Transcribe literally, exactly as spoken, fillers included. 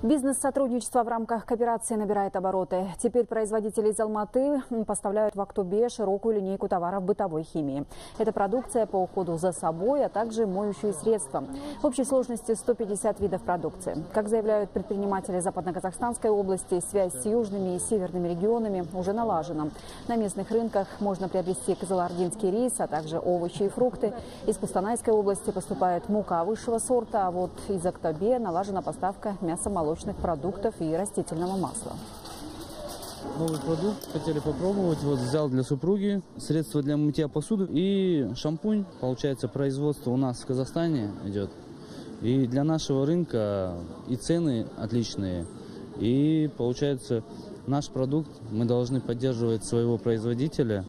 Бизнес-сотрудничество в рамках кооперации набирает обороты. Теперь производители из Алматы поставляют в Актобе широкую линейку товаров бытовой химии. Это продукция по уходу за собой, а также моющие средства. В общей сложности сто пятьдесят видов продукции. Как заявляют предприниматели Западно-Казахстанской области, связь с южными и северными регионами уже налажена. На местных рынках можно приобрести козалардинский рис, а также овощи и фрукты. Из Пустанайской области поступает мука высшего сорта, а вот из Актобе налажена поставка мяса, молока, молочных продуктов и растительного масла. Новый продукт хотели попробовать. Вот взял для супруги средства для мытья посуды и шампунь. Получается, производство у нас в Казахстане идет. И для нашего рынка и цены отличные. И получается, наш продукт мы должны поддерживать своего производителя.